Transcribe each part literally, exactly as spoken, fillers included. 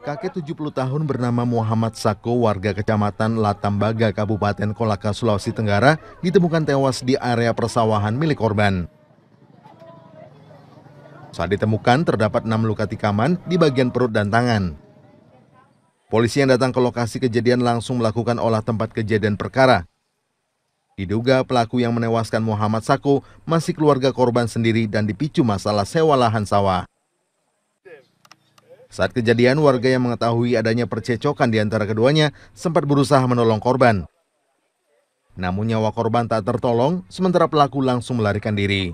Kakek tujuh puluh tahun bernama Muhammad Sako warga Kecamatan Latambaga, Kabupaten Kolaka, Sulawesi Tenggara ditemukan tewas di area persawahan milik korban. Saat ditemukan terdapat enam luka tikaman di bagian perut dan tangan. Polisi yang datang ke lokasi kejadian langsung melakukan olah tempat kejadian perkara. Diduga pelaku yang menewaskan Muhammad Sako masih keluarga korban sendiri dan dipicu masalah sewa lahan sawah. Saat kejadian, warga yang mengetahui adanya percecokan di antara keduanya sempat berusaha menolong korban. Namun nyawa korban tak tertolong, sementara pelaku langsung melarikan diri.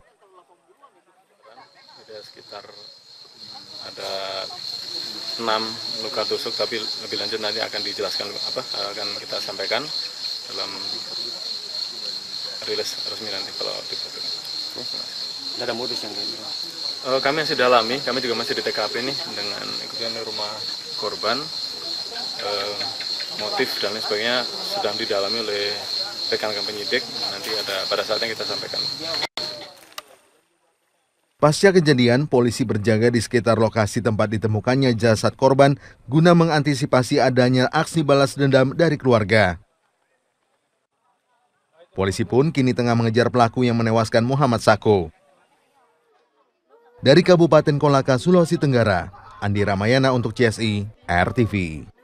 Sekitar ada enam luka tusuk, tapi lebih lanjut nanti akan dijelaskan apa akan kita sampaikan dalam rilis resmi nanti kalau dibutuhkan. Ada modus yang lain? Kami masih dalami, kami juga masih di T K P nih dengan ikutan rumah korban, e, motif dan lain sebagainya sedang didalami oleh rekan-rekan penyidik. Nanti ada pada saatnya kita sampaikan. Pasca kejadian, polisi berjaga di sekitar lokasi tempat ditemukannya jasad korban guna mengantisipasi adanya aksi balas dendam dari keluarga. Polisi pun kini tengah mengejar pelaku yang menewaskan Muhammad Sako. Dari Kabupaten Kolaka, Sulawesi Tenggara, Andi Ramayana untuk C S I R T V.